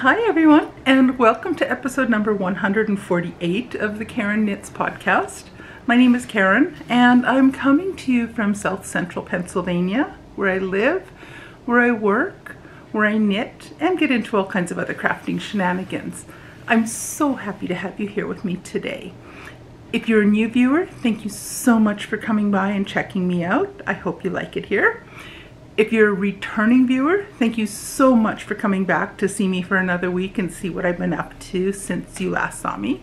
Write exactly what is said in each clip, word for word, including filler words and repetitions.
Hi everyone, and welcome to episode number one hundred forty-eight of the Karen Knits Podcast. My name is Karen, and I'm coming to you from South Central Pennsylvania, where I live, where I work, where I knit, and get into all kinds of other crafting shenanigans. I'm so happy to have you here with me today. If you're a new viewer, thank you so much for coming by and checking me out. I hope you like it here. If you're a returning viewer, thank you so much for coming back to see me for another week and see what I've been up to since you last saw me.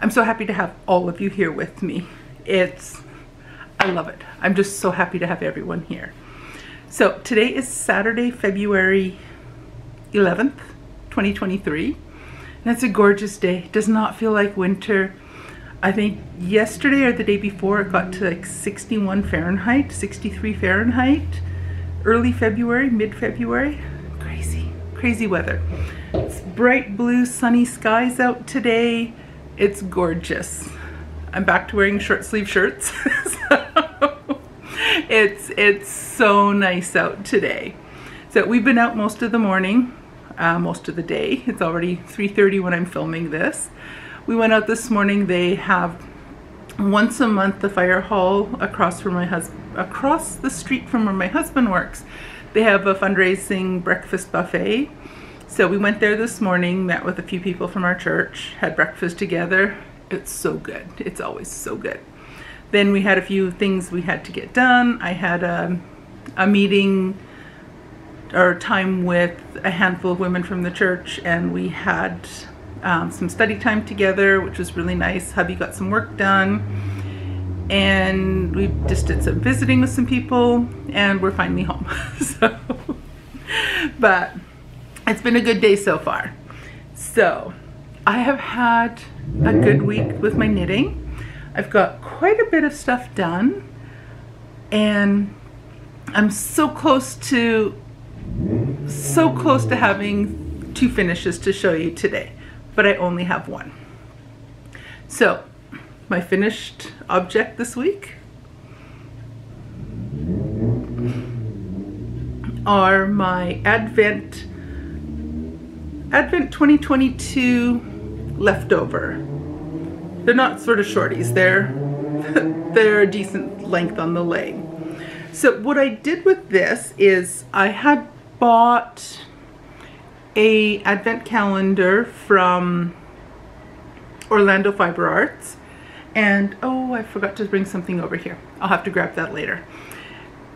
I'm so happy to have all of you here with me. It's, I love it. I'm just so happy to have everyone here. So today is Saturday, February eleventh, twenty twenty-three. And it's a gorgeous day. It does not feel like winter. I think yesterday or the day before it got to like sixty-one Fahrenheit, sixty-three Fahrenheit. Early February, mid-February, crazy, crazy weather. It's bright blue, sunny skies out today. It's gorgeous. I'm back to wearing short sleeve shirts. so it's, it's so nice out today. So we've been out most of the morning, uh, most of the day. It's already three thirty when I'm filming this. We went out this morning. They have once a month the fire hall across from my husband across the street from where my husband works. They have a fundraising breakfast buffet. So we went there this morning, met with a few people from our church, had breakfast together. It's so good. It's always so good. Then we had a few things we had to get done. I had a, a meeting or time with a handful of women from the church, and we had um, some study time together, which was really nice. Hubby got some work done. And we just did some visiting with some people, and we're finally home. so, but it's been a good day so far. So I have had a good week with my knitting. I've got quite a bit of stuff done, and I'm so close to, so close to having two finishes to show you today, but I only have one. So my finished object this week are my Advent Advent twenty twenty-two leftover. They're not sort of shorties. They're they're a decent length on the leg. So what I did with this is I had bought a Advent calendar from Orlando Fiber Arts. And, oh, I forgot to bring something over here. I'll have to grab that later.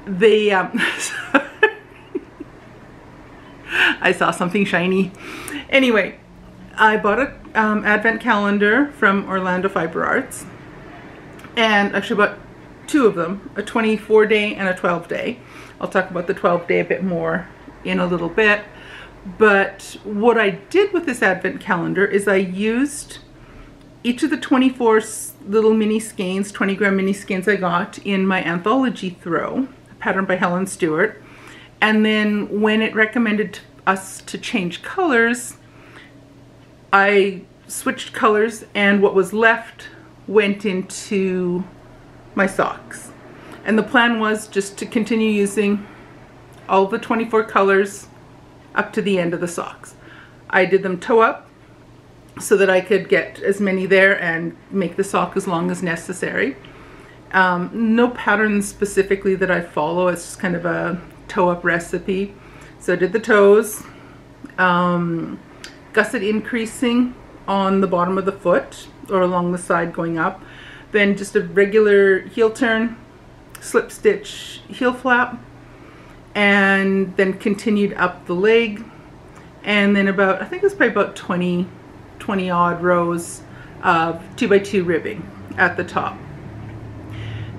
They, um, I saw something shiny. Anyway, I bought a um, Advent calendar from Orlando Fiber Arts. And actually bought two of them, a twenty-four day and a twelve day. I'll talk about the twelve day a bit more in a little bit. But what I did with this Advent calendar is I used each of the twenty-four little mini skeins, twenty gram mini skeins I got in my Anthology Throw, a pattern by Helen Stewart. And then when it recommended us to change colors, I switched colors, and what was left went into my socks. And the plan was just to continue using all the twenty-four colors up to the end of the socks. I did them toe up, so that I could get as many there and make the sock as long as necessary. Um, no pattern specifically that I follow, it's just kind of a toe-up recipe. So I did the toes, um, gusset increasing on the bottom of the foot or along the side going up, then just a regular heel turn, slip stitch heel flap, and then continued up the leg, and then about, I think it was probably about twenty, twenty odd rows of two by two ribbing at the top.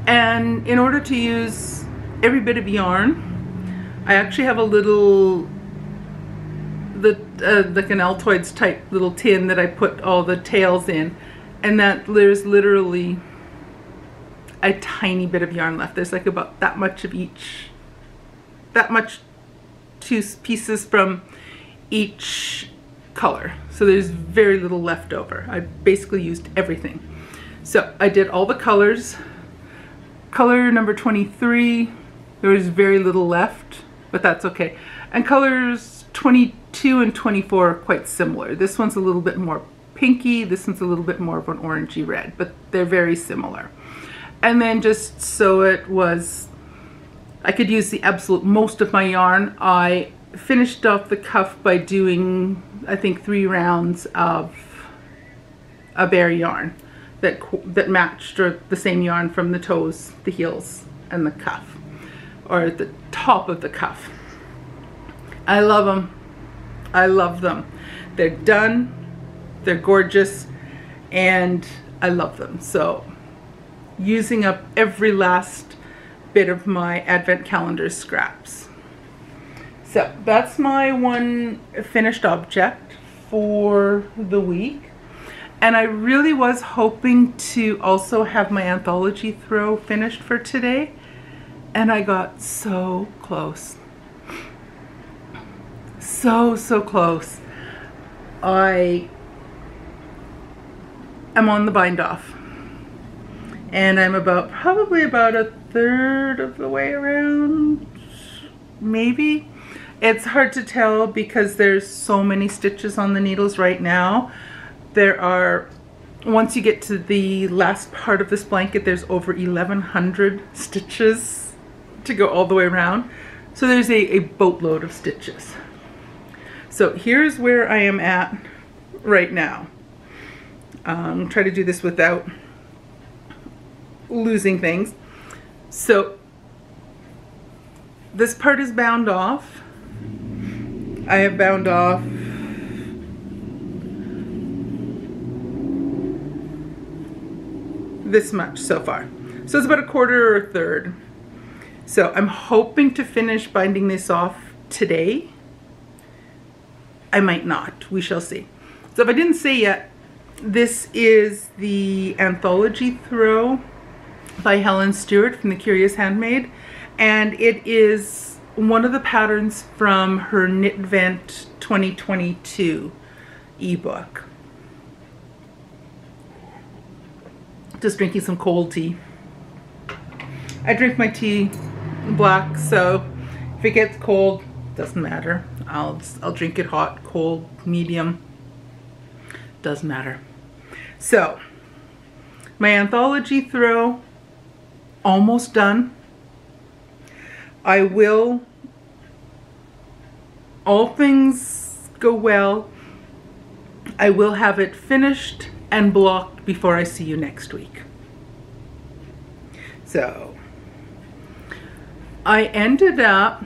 And in order to use every bit of yarn, I actually have a little, the uh, like an Altoids type little tin that I put all the tails in, and that there's literally a tiny bit of yarn left. There's like about that much of each, that much two pieces from each color, so there's very little left over. I basically used everything. So I did all the colors. Color number twenty-three, there was very little left, but that's okay. And colors twenty-two and twenty-four are quite similar. This one's a little bit more pinky, this one's a little bit more of an orangey red, but they're very similar. And then just so it was, I could use the absolute most of my yarn. I finished off the cuff by doing, I think, three rounds of a bare yarn that that matched, or the same yarn from the toes, the heels, and the cuff, or the top of the cuff. I love them. I love them. They're done. They're gorgeous, and I love them. So using up every last bit of my advent calendar scraps. So that's my one finished object for the week. And I really was hoping to also have my anthology throw finished for today, and I got so close. So, so close. I am on the bind off, and I'm about probably about a third of the way around, maybe. It's hard to tell because there's so many stitches on the needles right now. There are, once you get to the last part of this blanket, there's over eleven hundred stitches to go all the way around. So there's a, a boatload of stitches. So here's where I am at right now. Um, try to do this without losing things. So this part is bound off. I have bound off this much so far. So it's about a quarter or a third. So I'm hoping to finish binding this off today. I might not, we shall see. So if I didn't say yet, this is the Anthology Throw by Helen Stewart from The Curious Handmaid, and it is one of the patterns from her Knitvent twenty twenty-two ebook. Just drinking some cold tea. I drink my tea black, so if it gets cold, doesn't matter. I'll, I'll drink it hot, cold, medium, doesn't matter. So my anthology throw, almost done. I will, all things go well, I will have it finished and blocked before I see you next week. So I ended up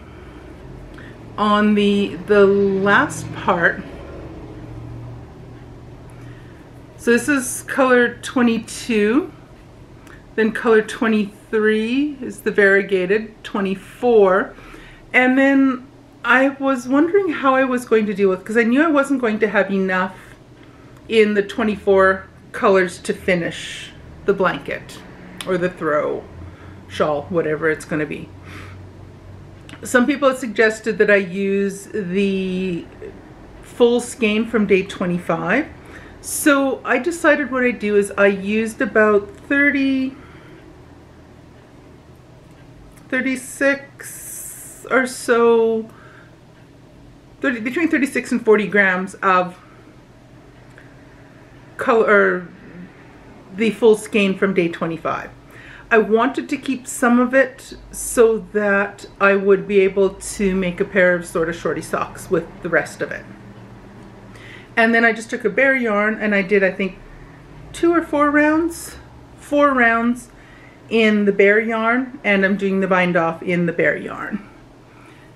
on the the last part. So this is color twenty-two, then color twenty-three is the variegated, twenty-four, and then I was wondering how I was going to deal with, because I knew I wasn't going to have enough in the twenty-four colors to finish the blanket or the throw, shawl, whatever it's going to be. Some people have suggested that I use the full skein from day twenty-five. So I decided what I do is I used about thirty, thirty-six or so, thirty, between thirty-six and forty grams of color, or the full skein from day twenty-five. I wanted to keep some of it so that I would be able to make a pair of sort of shorty socks with the rest of it. And then I just took a bare yarn and I did, I think, two or four rounds, four rounds in the bare yarn, and I'm doing the bind off in the bare yarn.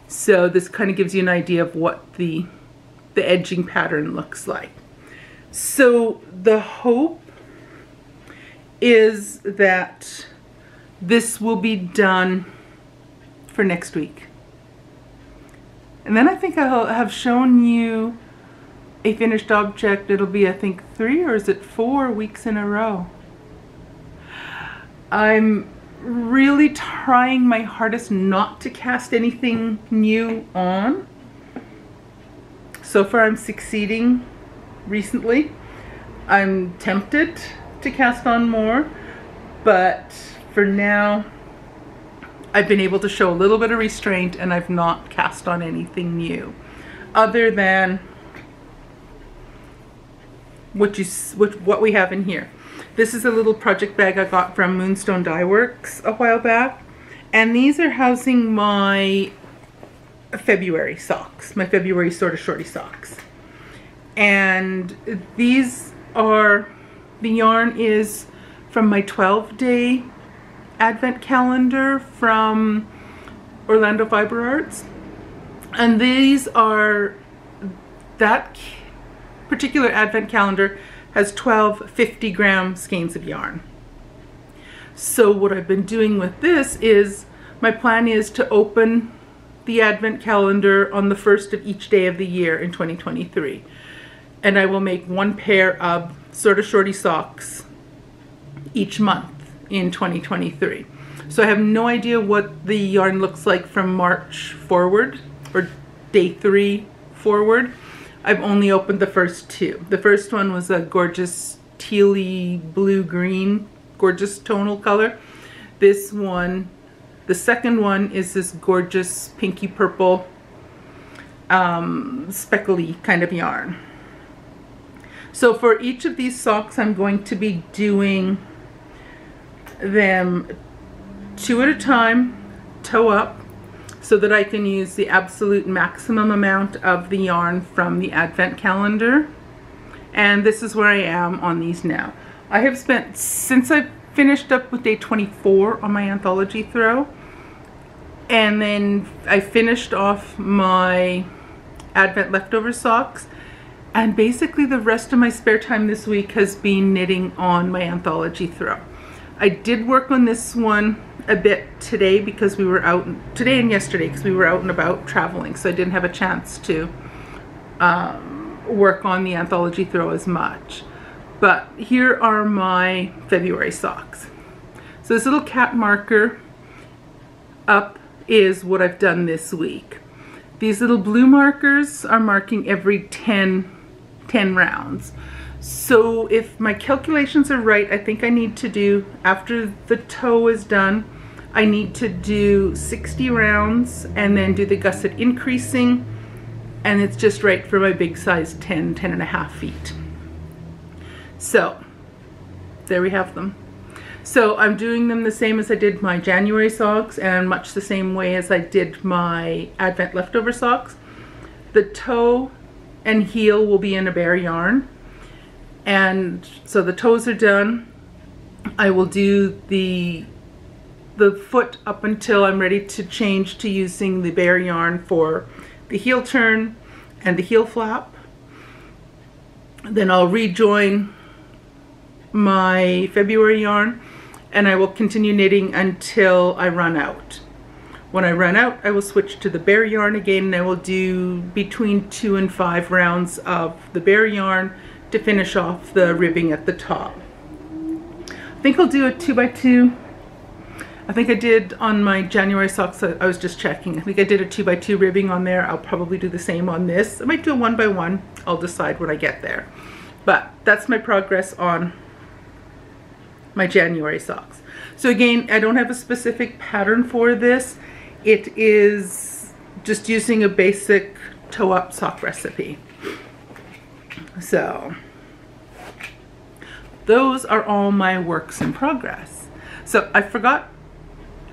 So this kind of gives you an idea of what the, the edging pattern looks like. So the hope is that this will be done for next week. And then I think I'll have shown you a finished object. It'll be, I think, three, or is it four weeks in a row? I'm really trying my hardest not to cast anything new on. So far I'm succeeding recently. I'm tempted to cast on more, but for now, I've been able to show a little bit of restraint, and I've not cast on anything new. other than what you what, what we have in here. This is a little project bag I got from Moonstone Dye Works a while back, and these are housing my February socks, my February sort of shorty socks. And these are, the yarn is from my twelve day advent calendar from Orlando Fiber Arts, and these are, that particular advent calendar has twelve fifty gram skeins of yarn. So what I've been doing with this is, my plan is to open the advent calendar on the first of each day of the year in twenty twenty-three, and I will make one pair of sort of shorty socks each month in twenty twenty-three. So I have no idea what the yarn looks like from March forward, or day three forward. I've only opened the first two. The first one was a gorgeous tealy blue green, gorgeous tonal color. This one, the second one, is this gorgeous pinky purple um, speckly kind of yarn. So for each of these socks, I'm going to be doing them two at a time, toe up, so that I can use the absolute maximum amount of the yarn from the advent calendar. And this is where I am on these now. I have spent, since I finished up with day twenty-four on my anthology throw, and then I finished off my advent leftover socks, and basically the rest of my spare time this week has been knitting on my anthology throw. I did work on this one a bit today because we were out, today and yesterday, because we were out and about traveling, so I didn't have a chance to um, work on the anthology throw as much. But here are my February socks. So this little cat marker up is what I've done this week. These little blue markers are marking every ten rounds. So if my calculations are right, I think I need to do, after the toe is done, I need to do sixty rounds and then do the gusset increasing, and it's just right for my big size ten, ten and a half feet. So there we have them. So I'm doing them the same as I did my January socks, and much the same way as I did my advent leftover socks. The toe and heel will be in a bare yarn. And so the toes are done. I will do the the foot up until I'm ready to change to using the bare yarn for the heel turn and the heel flap. Then I'll rejoin my February yarn, and I will continue knitting until I run out. When I run out, I will switch to the bare yarn again, and I will do between two and five rounds of the bare yarn to finish off the ribbing at the top. I think I'll do a two by two. I think I did on my January socks, I was just checking, I think I did a two by two ribbing on there. I'll probably do the same on this. I might do a one by one. I'll decide when I get there. But that's my progress on my January socks. So again, I don't have a specific pattern for this. It is just using a basic toe up sock recipe. So those are all my works in progress. So I forgot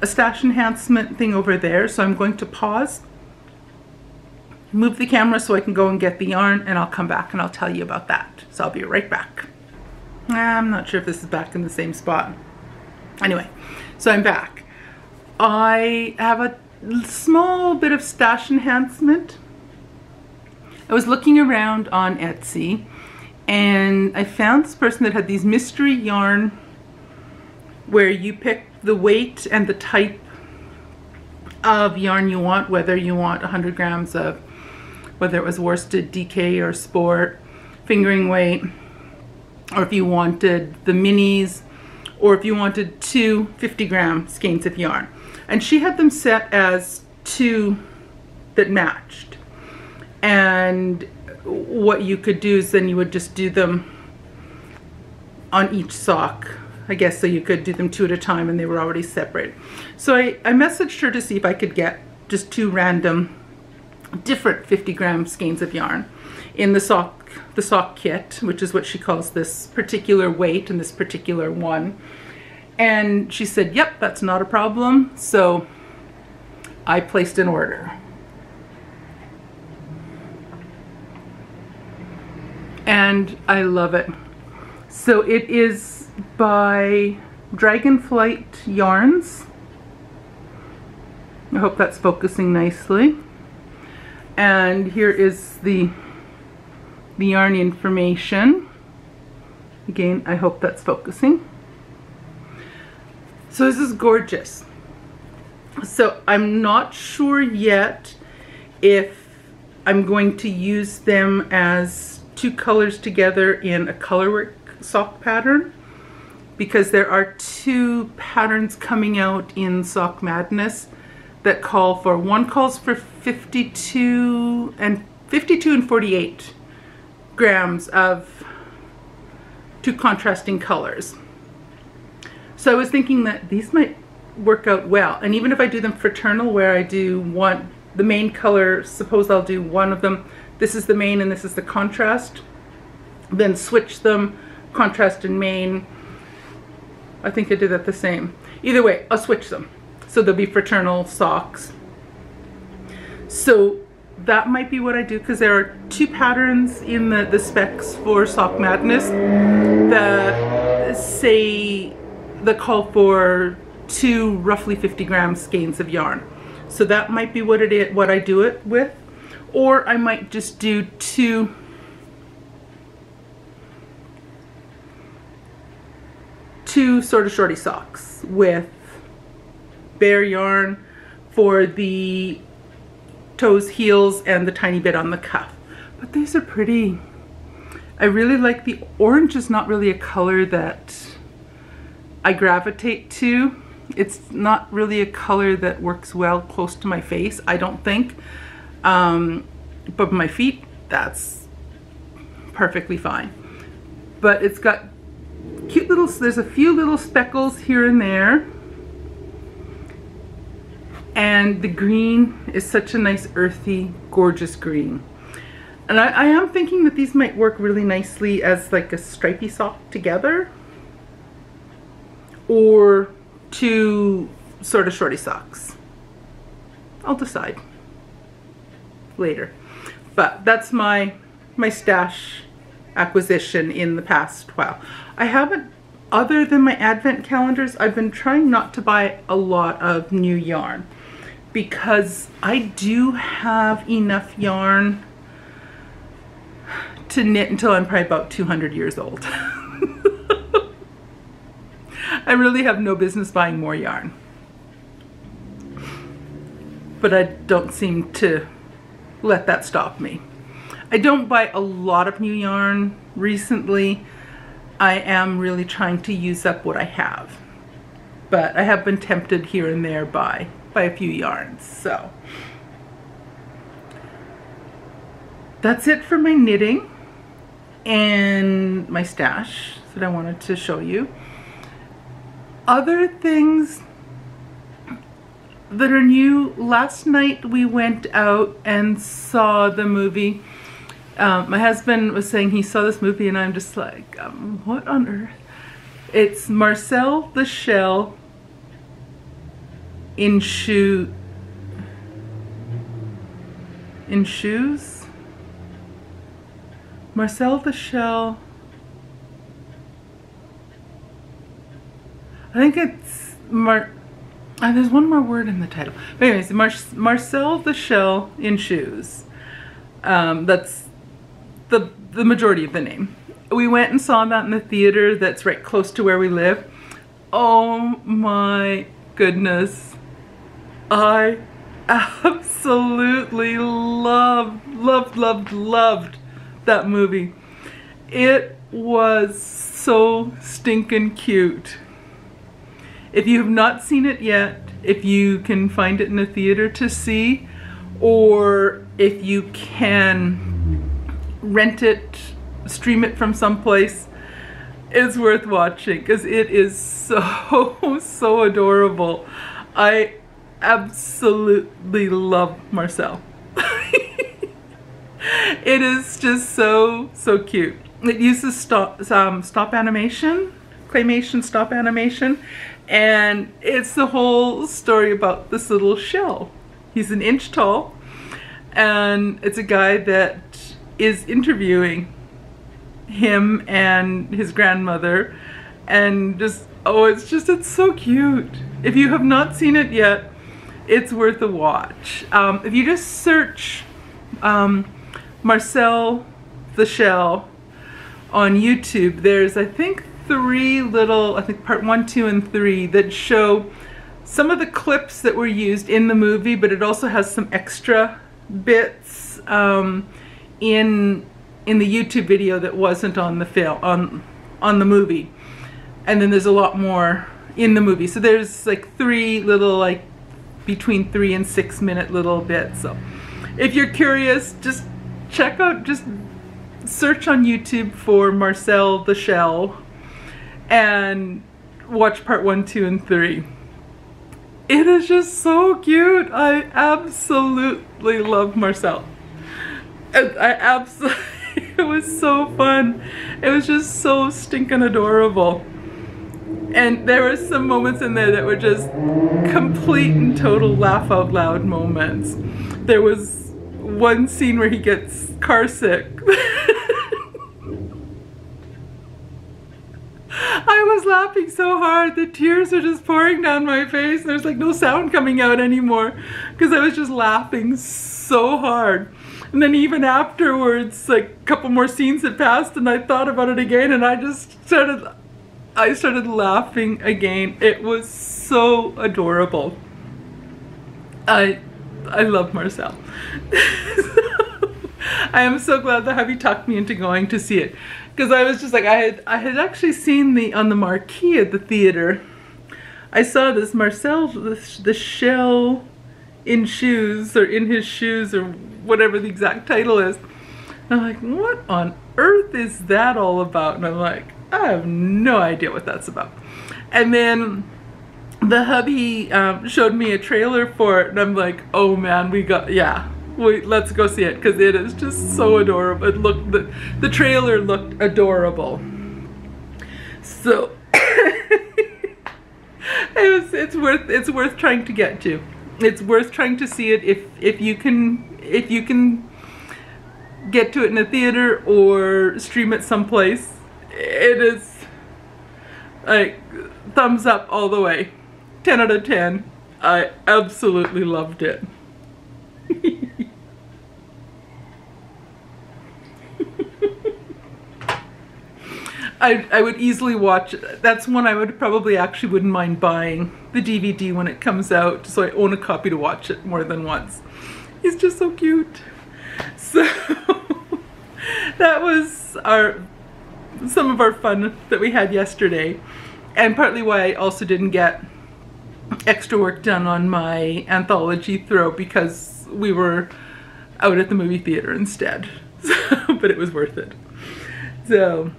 a stash enhancement thing over there, so I'm going to pause, move the camera so I can go and get the yarn, and I'll come back and I'll tell you about that. So I'll be right back. I'm not sure if this is back in the same spot. Anyway, so I'm back. I have a small bit of stash enhancement. I was looking around on Etsy, and I found this person that had these mystery yarn where you pick the weight and the type of yarn you want, whether you want one hundred grams of, whether it was worsted, D K, or sport, fingering weight, or if you wanted the minis, or if you wanted two fifty gram skeins of yarn. And she had them set as two that matched. And what you could do is then you would just do them on each sock, I guess, so you could do them two at a time, and they were already separate. So I, I messaged her to see if I could get just two random different fifty gram skeins of yarn in the sock the sock kit, which is what she calls this particular weight and this particular one. And she said, yep, that's not a problem. So I placed an order. And I love it. So it is by Dragonflight Yarns. I hope that's focusing nicely. And here is the, the yarn information. Again, I hope that's focusing. So this is gorgeous. So I'm not sure yet if I'm going to use them as two colors together in a colorwork sock pattern, because there are two patterns coming out in Sock Madness that call for, one calls for fifty-two and fifty-two and forty-eight grams of two contrasting colors. So I was thinking that these might work out well. And even if I do them fraternal, where I do one, the main color, suppose I'll do one of them, this is the main and this is the contrast, then switch them, contrast and main. I think I did that the same. Either way, I'll switch them. So they'll be fraternal socks. So that might be what I do, because there are two patterns in the, the specs for Sock Madness that say the call for two roughly fifty gram skeins of yarn. So that might be what it is, what I do it with. Or I might just do two two sort of shorty socks with bare yarn for the toes, heels, and the tiny bit on the cuff. But these are pretty. I really like the orange. Is not really a color that I gravitate to. It's not really a color that works well close to my face, I don't think. Um, but my feet, that's perfectly fine. But it's got cute little, there's a few little speckles here and there. And the green is such a nice earthy, gorgeous green. And I, I am thinking that these might work really nicely as like a stripy sock together, or two sort of shorty socks. I'll decide later. But that's my my stash acquisition in the past while. I haven't, other than my advent calendars, I've been trying not to buy a lot of new yarn, because I do have enough yarn to knit until I'm probably about two hundred years old. I really have no business buying more yarn, but I don't seem to let that stop me. I don't buy a lot of new yarn recently. I am really trying to use up what I have, but I have been tempted here and there by by a few yarns. So that's it for my knitting and my stash that I wanted to show you. Other things that are new, last night we went out and saw the movie. Um, my husband was saying he saw this movie, and I'm just like, um, what on earth? It's Marcel the Shell in shoe in shoes. Marcel the Shell. I think it's Mar. Oh, there's one more word in the title. But anyways, Mar Marcel the Shell in Shoes. Um, that's the the majority of the name. We went and saw that in the theater that's right close to where we live. Oh my goodness, I absolutely loved loved loved loved that movie. It was so stinking cute. If you have not seen it yet, if you can find it in a theater to see, or if you can rent it, stream it from someplace, it's worth watching, because it is so, so adorable. I absolutely love Marcel. It is just so, so cute. It uses stop, um, stop animation, claymation stop animation, and it's the whole story about this little shell. He's an inch tall, and it's a guy that is interviewing him and his grandmother, and just, oh, it's just, it's so cute. If you have not seen it yet, it's worth a watch. Um, if you just search um, Marcel the Shell on YouTube, there's, I think, three little, I think part one, two, and three that show some of the clips that were used in the movie, but it also has some extra bits um, in in the YouTube video that wasn't on the film, on on the movie. And then there's a lot more in the movie. So there's like three little, like between three and six minute little bits. So if you're curious, just check out, just search on YouTube for Marcel the Shell and watch part one, two, and three. It is just so cute. I absolutely love Marcel. And I absolutely, it was so fun. It was just so stinking adorable. And there were some moments in there that were just complete and total laugh out loud moments. There was one scene where he gets car sick. I was laughing so hard, the tears are just pouring down my face. There's like no sound coming out anymore because I was just laughing so hard. And then even afterwards, like a couple more scenes had passed and I thought about it again, and I just started I started laughing again. It was so adorable. I I love Marcel. So, I am so glad that Javi talked me into going to see it, because I was just like, I had I had actually seen the on the marquee at the theater. I saw this Marcel the, the Shell in Shoes, or In His Shoes, or whatever the exact title is. And I'm like, what on earth is that all about? And I'm like, I have no idea what that's about. And then the hubby um, showed me a trailer for it, and I'm like, oh man, we got, yeah, we, let's go see it, because it is just so adorable. It looked, the, the trailer looked adorable. So it was, it's worth, it's worth trying to get to. It's worth trying to see it if if you can if you can get to it in a theater or stream it someplace. It is like thumbs up all the way. ten out of ten. I absolutely loved it. I, I would easily watch it. That's one I would probably actually wouldn't mind buying the D V D when it comes out, so I own a copy to watch it more than once. He's just so cute. So that was our some of our fun that we had yesterday, and partly why I also didn't get extra work done on my anthology throw, because we were out at the movie theater instead. So, but it was worth it. So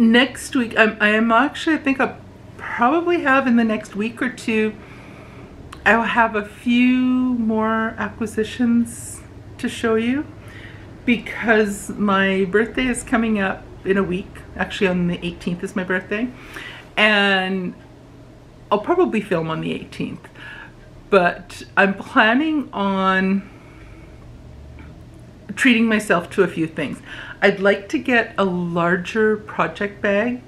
next week, I'm, I'm actually, I think I'll probably have in the next week or two, I'll have a few more acquisitions to show you, because my birthday is coming up in a week. Actually, on the eighteenth is my birthday, and I'll probably film on the eighteenth, but I'm planning on treating myself to a few things. I'd like to get a larger project bag.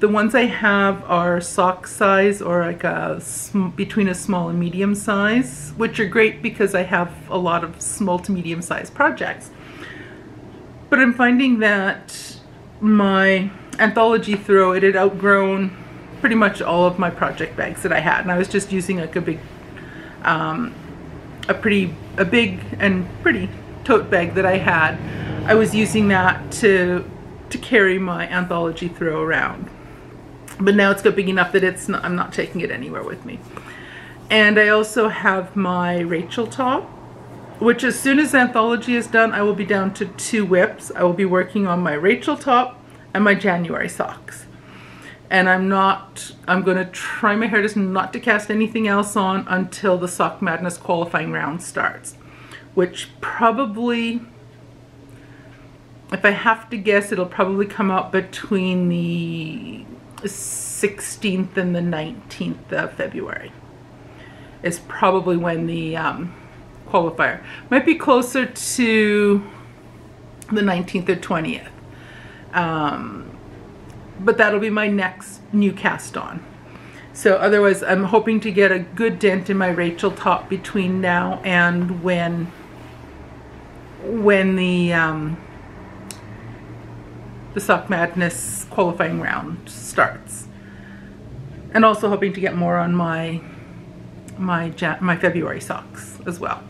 The ones I have are sock size, or like a sm between a small and medium size, which are great because I have a lot of small to medium size projects. But I'm finding that my anthology throw, it had outgrown pretty much all of my project bags that I had, and I was just using like a big, um, a pretty, a big and pretty tote bag that I had. I was using that to to carry my anthology throw around. But now it's got big enough that it's not, I'm not taking it anywhere with me. And I also have my Rachel top, which as soon as anthology is done, I will be down to two whips. I will be working on my Rachel top and my January socks. And I'm not, I'm gonna try my hardest not to cast anything else on until the Sock Madness qualifying round starts, which probably if I have to guess, it'll probably come out between the sixteenth and the nineteenth of February. Is probably when the um, qualifier might be closer to the nineteenth or twentieth. Um, but that'll be my next new cast on. So otherwise, I'm hoping to get a good dent in my Rachel top between now and when when the um, the Sock Madness qualifying round starts, and also hoping to get more on my my my February socks as well.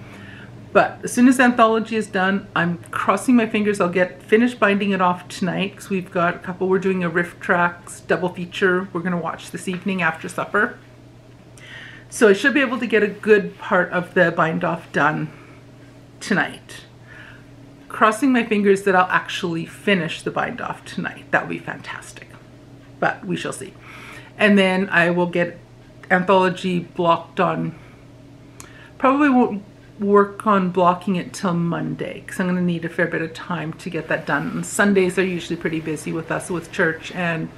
But as soon as Anthology is done, I'm crossing my fingers I'll get finished binding it off tonight, because we've got a couple. We're doing a Riff Trax double feature we're going to watch this evening after supper. So I should be able to get a good part of the bind off done tonight. Crossing my fingers that I'll actually finish the bind off tonight. That would be fantastic. But we shall see. And then I will get Anthology blocked on. Probably won't work on blocking it till Monday, because I'm going to need a fair bit of time to get that done. And Sundays are usually pretty busy with us with church and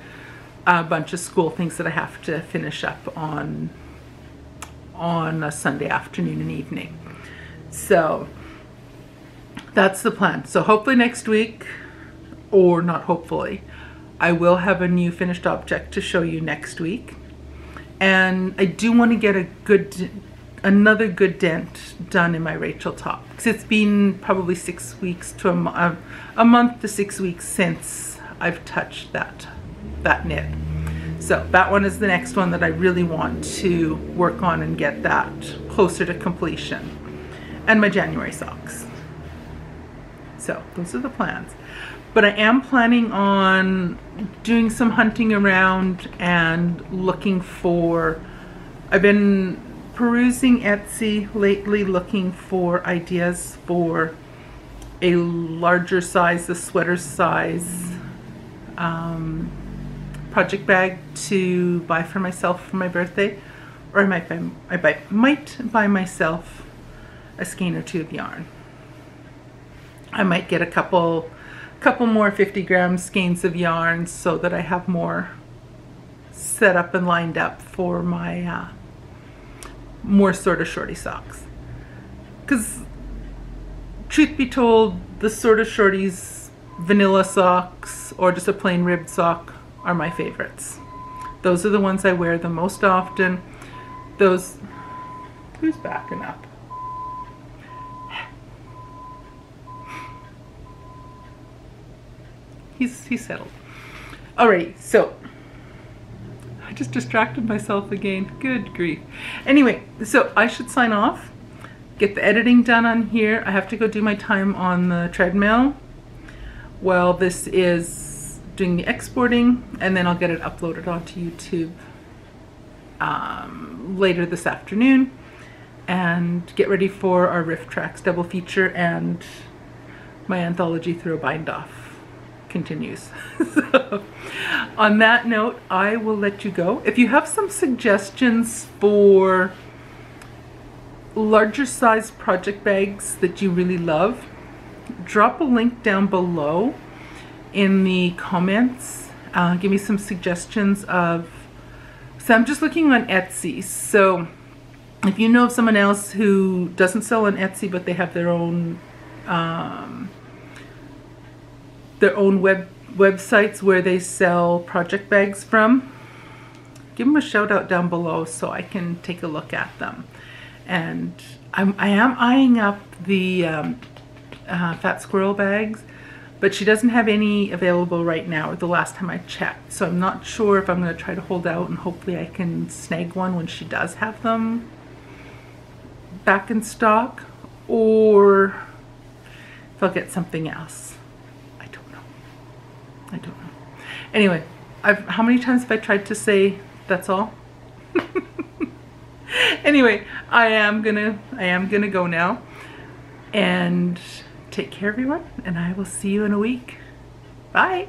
a bunch of school things that I have to finish up on on a Sunday afternoon and evening. So that's the plan. So hopefully next week, or not hopefully, I will have a new finished object to show you next week. And I do want to get a good another good dent done in my Rachel top, because it's been probably six weeks to a, a month to six weeks since I've touched that that knit. So that one is the next one that I really want to work on and get that closer to completion. And my January socks. So those are the plans. But I am planning on doing some hunting around and looking for, I've been perusing Etsy lately, looking for ideas for a larger size, a sweater size um, project bag to buy for myself for my birthday. Or I might buy, I buy, might buy myself a skein or two of yarn. I might get a couple couple more fifty gram skeins of yarn so that I have more set up and lined up for my uh, more sort of shorty socks. Because truth be told, the sort of shorties, vanilla socks or just a plain ribbed sock, are my favorites. Those are the ones I wear the most often. Those, who's backing up? He's, he's settled. Alright, so I just distracted myself again. Good grief. Anyway, so I should sign off, get the editing done on here. I have to go do my time on the treadmill while this is doing the exporting, and then I'll get it uploaded onto YouTube um, later this afternoon, and get ready for our Riff Trax double feature and my Anthology Throw bind off continues. So, on that note, I will let you go. If you have some suggestions for larger size project bags that you really love, drop a link down below in the comments. Uh, give me some suggestions of, so I'm just looking on Etsy, so if you know of someone else who doesn't sell on Etsy but they have their own um, their own web websites where they sell project bags from, give them a shout out down below so I can take a look at them. And I'm, I am eyeing up the um, uh, Fat Squirrel Bags, but she doesn't have any available right now, or the last time I checked, so I'm not sure if I'm going to try to hold out, and hopefully I can snag one when she does have them back in stock, or if I'll get something else. I don't know. Anyway, I've, how many times have I tried to say that's all? Anyway, I am gonna I am gonna go now, and take care everyone, and I will see you in a week. Bye.